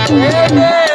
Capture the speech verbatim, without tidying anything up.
Hey, hey.